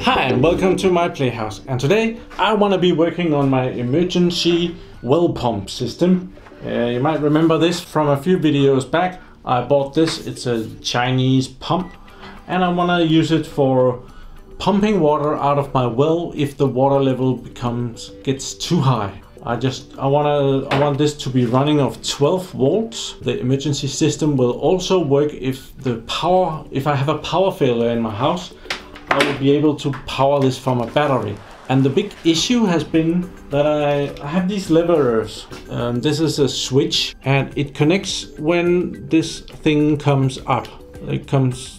Hi and welcome to My PlayHouse, and today I want to be working on my emergency well pump system. You might remember this from a few videos back. I bought this, it's a Chinese pump, and I want to use it for pumping water out of my well if the water level gets too high. I want this to be running off 12 volts. The emergency system will also work if I have a power failure in my house. I will be able to power this from a battery. And the big issue has been that I have these leverers. This is a switch, and it connects when this thing comes up.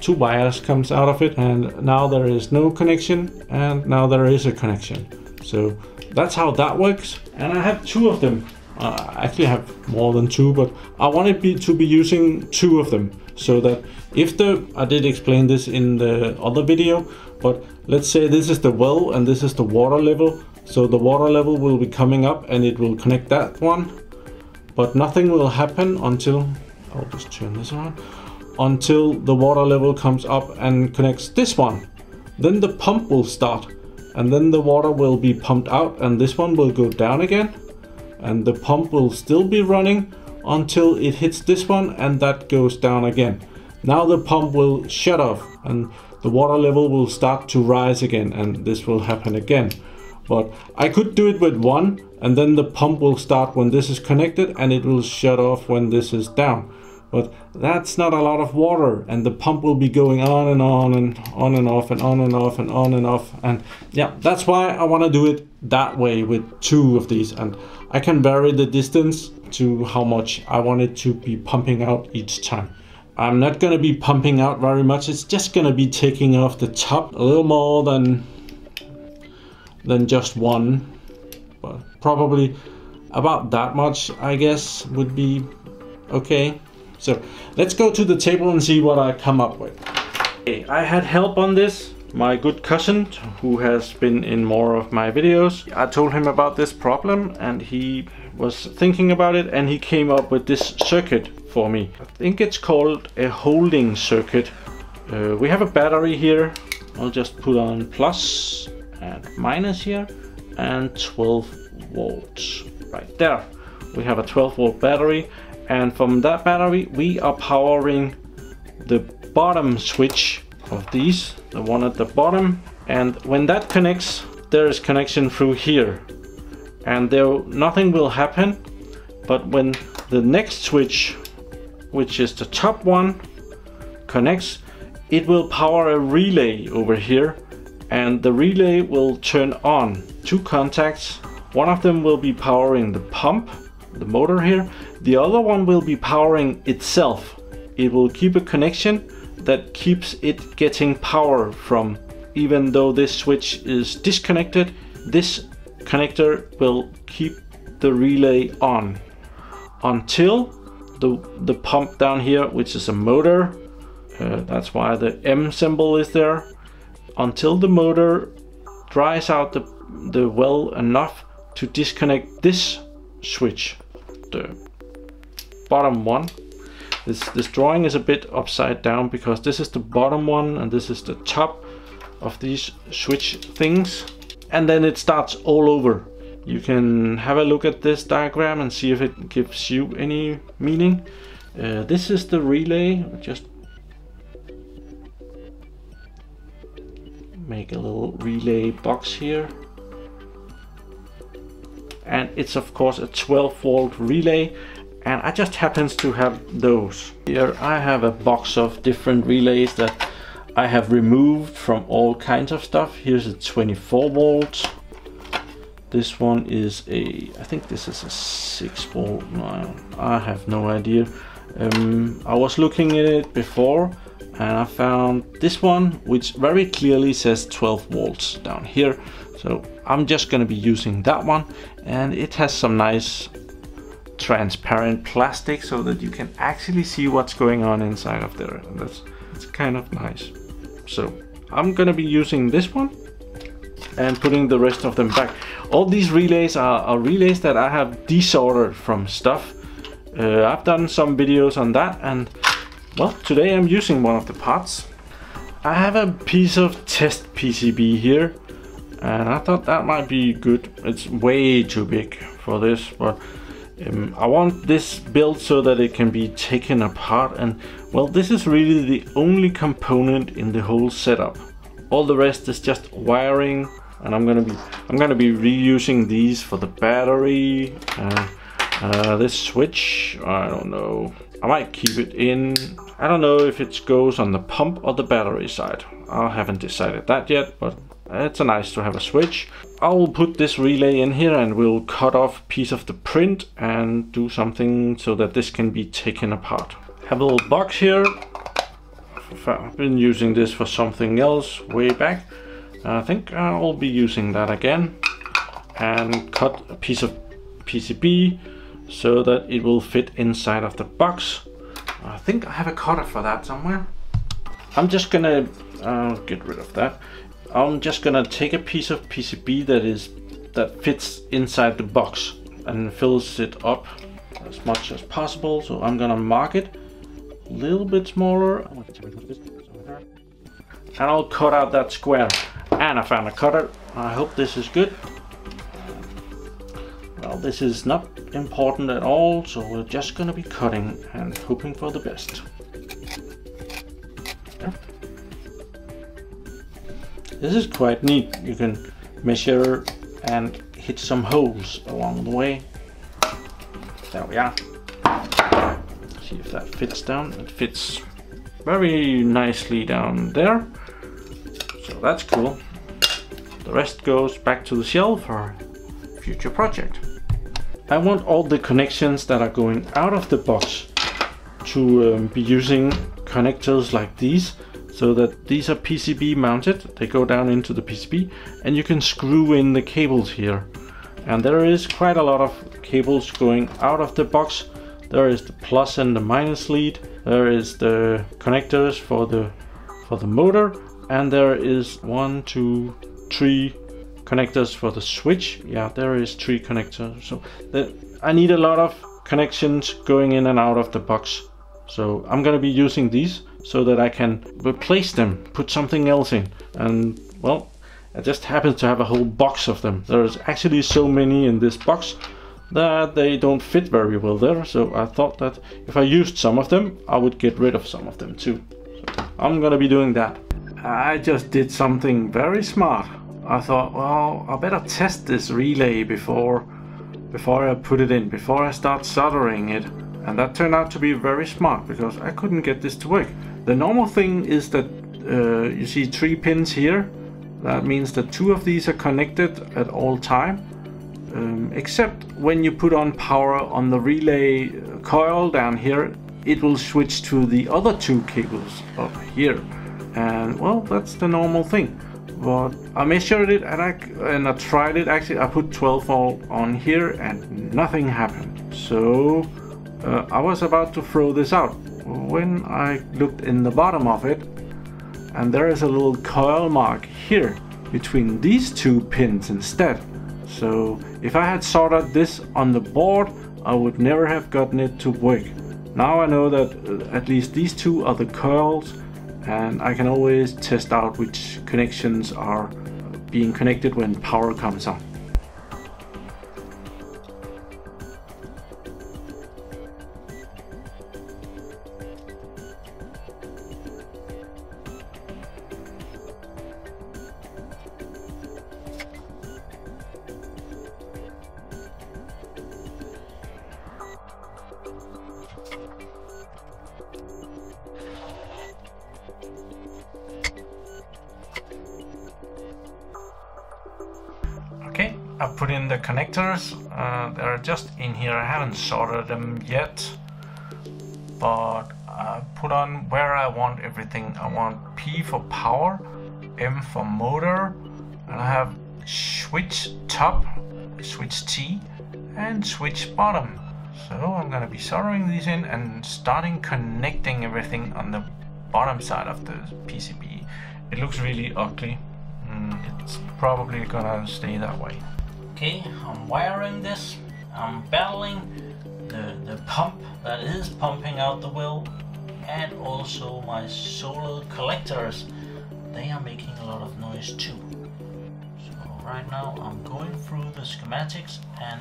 Two wires comes out of it, and now there is no connection, and now there is a connection. So that's how that works, and I have two of them. I actually have more than two, but I wanted to be using two of them, so that I did explain this in the other video, but let's say this is the well and this is the water level. So the water level will be coming up and it will connect that one, but nothing will happen until, I'll just turn this around, until the water level comes up and connects this one. Then the pump will start, and then the water will be pumped out, and this one will go down again, and the pump will still be running until it hits this one, and that goes down again. Now the pump will shut off and the water level will start to rise again, and this will happen again. But I could do it with one, and then the pump will start when this is connected and it will shut off when this is down. But that's not a lot of water, and the pump will be going on and on and on and off and on and off and on and off. And yeah, that's why I want to do it that way with two of these, and I can vary the distance to how much I want it to be pumping out each time. I'm not going to be pumping out very much. It's just going to be taking off the top a little more than just one, but probably about that much, I guess, would be okay. So let's go to the table and see what I come up with. Okay, I had help on this. My good cousin, who has been in more of my videos, I told him about this problem, and he was thinking about it, and he came up with this circuit for me. I think it's called a holding circuit. We have a battery here. I'll just put on plus and minus here, and 12 volts. Right there. We have a 12 volt battery. And from that battery, we are powering the bottom switch of these, the one at the bottom. And when that connects, there is connection through here. And nothing will happen. But when the next switch, which is the top one, connects, it will power a relay over here. And the relay will turn on two contacts. One of them will be powering the pump, the motor here. The other one will be powering itself. It will keep a connection that keeps it getting power from. Even though this switch is disconnected, this connector will keep the relay on until the pump down here, which is a motor. That's why the M symbol is there. Until the motor dries out the well enough to disconnect this switch, the bottom one. This drawing is a bit upside down because this is the bottom one and this is the top of these switch things, and then it starts all over. You can have a look at this diagram and see if it gives you any meaning. This is the relay. Just make a little relay box here. And it's of course a 12 volt relay, and I just happens to have those. Here I have a box of different relays that I have removed from all kinds of stuff. Here's a 24 volt. This one is I think this is a 6 volt. I have no idea. I was looking at it before and I found this one, which very clearly says 12 volts down here. So I'm just going to be using that one, and it has some nice transparent plastic so that you can actually see what's going on inside of there. And that's kind of nice. So I'm going to be using this one and putting the rest of them back. All these relays are relays that I have desoldered from stuff. I've done some videos on that, and Well, today I'm using one of the parts. I have a piece of test PCB here, and I thought that might be good. It's way too big for this, but I want this built so that it can be taken apart, and well, this is really the only component in the whole setup. All the rest is just wiring, and I'm gonna be reusing these for the battery. This switch, I don't know. I might keep it in. I don't know if it goes on the pump or the battery side. I haven't decided that yet, but it's nice to have a switch. I will put this relay in here and we'll cut off a piece of the print and do something so that this can be taken apart. Have a little box here. I've been using this for something else way back. I think I'll be using that again. And cut a piece of PCB so that it will fit inside of the box. I think I have a cutter for that somewhere. I'm just gonna get rid of that. I'm just gonna take a piece of PCB that fits inside the box and fills it up as much as possible. So I'm gonna mark it a little bit smaller. And I'll cut out that square. And I found a cutter. I hope this is good. Well, this is not important at all, so we're just gonna be cutting and hoping for the best. Yeah. This is quite neat. You can measure and hit some holes along the way. There we are. See if that fits down. It fits very nicely down there, so that's cool. The rest goes back to the shelf for future project. I want all the connections that are going out of the box to be using connectors like these, so that these are PCB mounted. They go down into the PCB and you can screw in the cables here. And there is quite a lot of cables going out of the box. There is the plus and the minus lead. There is the connectors for the motor, and there is 1, 2, 3 connectors for the switch. Yeah, there is 3 connectors. So I need a lot of connections going in and out of the box. So I'm gonna be using these so that I can replace them, put something else in. And well, I just happen to have a whole box of them. There's actually so many in this box that they don't fit very well there. So I thought that if I used some of them, I would get rid of some of them too. So I'm gonna be doing that. I just did something very smart. I thought, well, I better test this relay before I put it in, before I start soldering it. And that turned out to be very smart, because I couldn't get this to work. The normal thing is that you see 3 pins here. That means that 2 of these are connected at all time, except when you put on power on the relay coil down here, it will switch to the other 2 cables up here. And well, that's the normal thing. But I measured it and I tried it. Actually, I put 12 volt on here and nothing happened. So I was about to throw this out when I looked in the bottom of it, and there is a little coil mark here between these 2 pins instead. So if I had soldered this on the board, I would never have gotten it to work. Now I know that at least these 2 are the coils, and I can always test out which connections are being connected when power comes on. I put in the connectors. They're just in here. I haven't soldered them yet, but I put on where I want everything. I want P for power, M for motor, and I have switch top, switch T, and switch bottom. So I'm gonna be soldering these in and starting connecting everything on the bottom side of the PCB. It looks really ugly. It's probably gonna stay that way. Okay, I'm wiring this. I'm battling the pump that is pumping out the wheel. and also my solar collectors. They are making a lot of noise too. So right now I'm going through the schematics and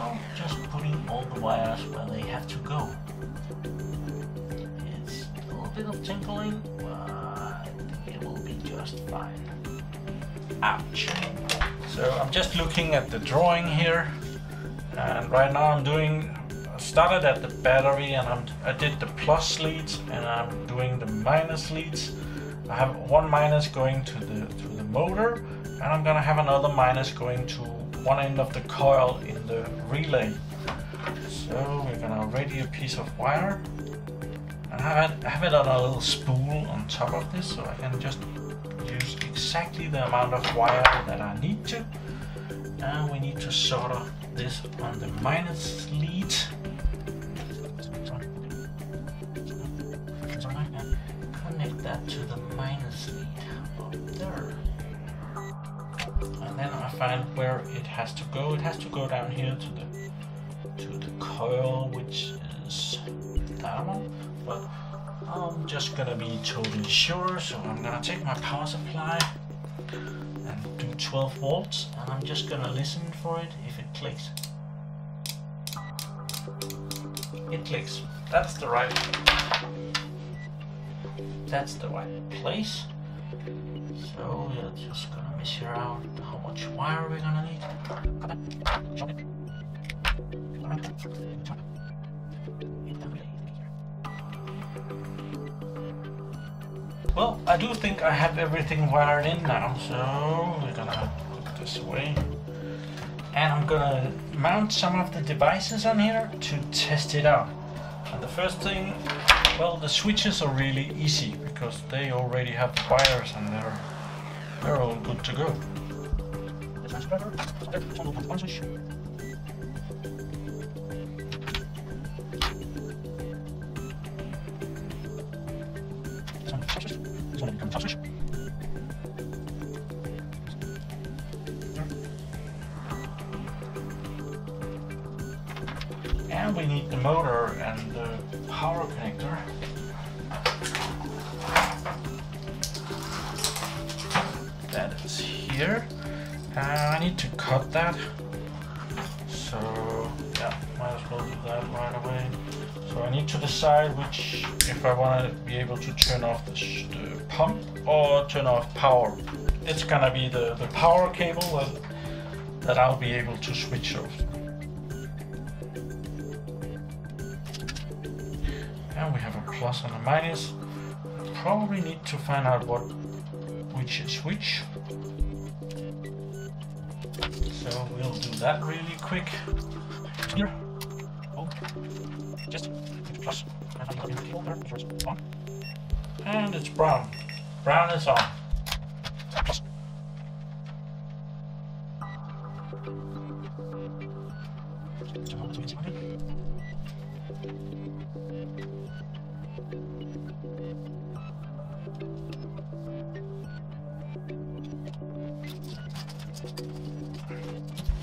I'm just putting all the wires where they have to go. It's a little bit of tinkling, but it will be just fine. Ouch! So I'm just looking at the drawing here, and right now I'm doing, I started at the battery and I did the plus leads and I'm doing the minus leads. I have one minus going to the motor, and I'm gonna have another minus going to one end of the coil in the relay. So we're gonna ready a piece of wire, and I have it on a little spool on top of this, so I can just use exactly the amount of wire that I need to. And we need to solder this on the minus lead. Connect that to the minus lead up there. And then I find where it has to go. It has to go down here to the coil, which is diamond. But I'm just gonna be totally sure, so I'm gonna take my power supply and do 12 volts, and I'm just gonna listen for it if it clicks. It clicks. That's the right place. So we're just gonna measure out how much wire we're gonna need. Well, I do think I have everything wired in now, so we're gonna put this away. And I'm gonna mount some of the devices on here to test it out. And the first thing, well, the switches are really easy because they already have the wires and they're all good to go. And we need the motor and the power connector. That is here. I need to cut that. So yeah, might as well do that right away. So I need to decide which, if I want to be able to turn off the pump or turn off power. It's gonna be the power cable that I'll be able to switch off. And we have a plus and a minus. Probably need to find out which is which. So we'll do that really quick. Here. Oh. Just plus. And it's brown. Brown is on.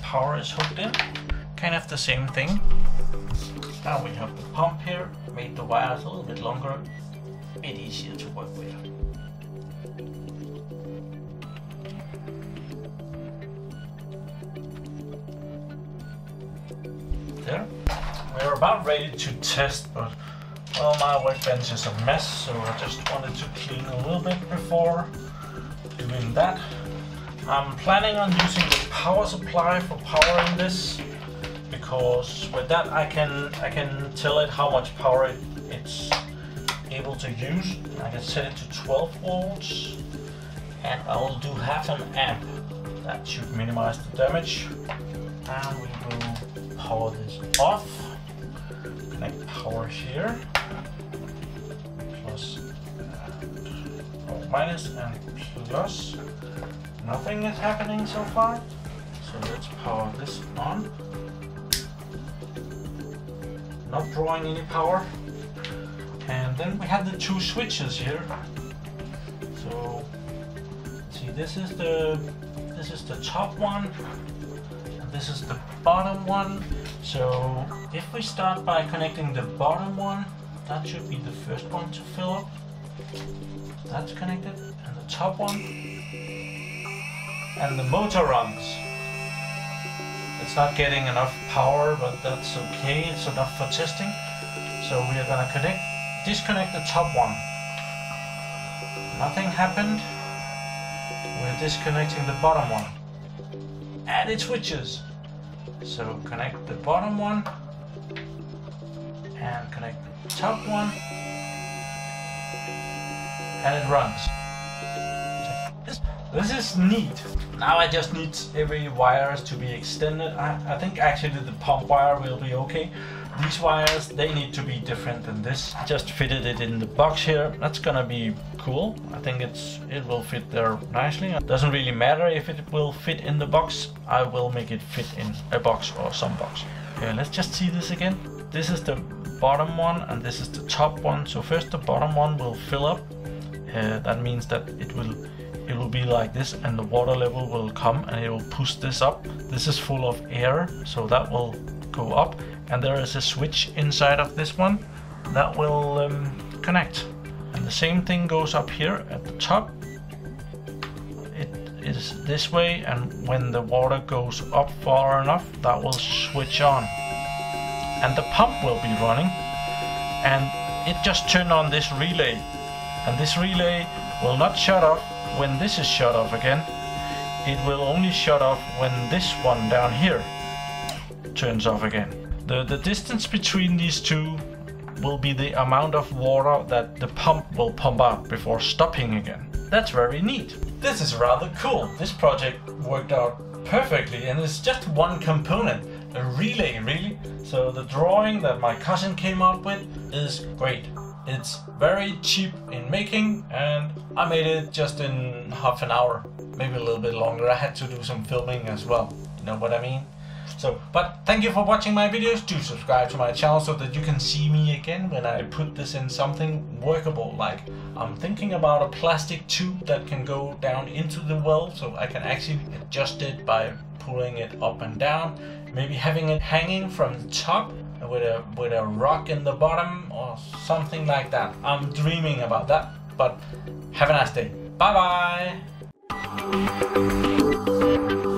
Power is hooked in. Kind of the same thing. Now we have the pump here. Made the wires a little bit longer. A bit easier to work with. There. We're about ready to test, but well, my workbench is a mess, so I just wanted to clean a little bit before doing that. I'm planning on using the power supply for powering this, because with that I can tell it how much power it's able to use. I can set it to 12 volts, and I will do 1/2 amp. That should minimize the damage. And we will power this off. Connect power here, plus and minus and plus. Nothing is happening so far, so let's power this on. Not drawing any power. And then we have the two switches here. So see, this is the top one, and this is the bottom one. So if we start by connecting the bottom one, that should be the first one to fill up. That's connected, and the top one, and the motor runs. It's not getting enough power, but that's okay, it's enough for testing. So we are gonna disconnect the top one. Nothing happened. We're disconnecting the bottom one, and it switches. So connect the bottom one and connect the top one, and it runs. This is neat. Now I just need every wires to be extended. I think actually the pump wire will be okay. These wires, they need to be different than this. I just fitted it in the box here. That's gonna be cool. I think it will fit there nicely. It doesn't really matter if it will fit in the box. I will make it fit in a box or some box. Okay, let's just see this again. This is the bottom one and this is the top one. So first the bottom one will fill up. That means that it will be like this, and the water level will come and it will push this up. This is full of air, so that will go up, and there is a switch inside of this one that will connect. And the same thing goes up here at the top. It is this way, and when the water goes up far enough, that will switch on and the pump will be running, and it just turned on this relay, and this relay will not shut off when this is shut off again. It will only shut off when this one down here turns off again. The distance between these two will be the amount of water that the pump will pump out before stopping again. That's very neat. This is rather cool. This project worked out perfectly, and it's just one component, a relay really. So the drawing that my cousin came up with is great. It's very cheap in making, and I made it just in half an hour, maybe a little bit longer. I had to do some filming as well, you know what I mean? So, but thank you for watching my videos. Do subscribe to my channel so that you can see me again when I put this in something workable. Like, I'm thinking about a plastic tube that can go down into the well, so I can actually adjust it by pulling it up and down. Maybe having it hanging from the top with a rock in the bottom or something like that. I'm dreaming about that, but have a nice day. Bye bye!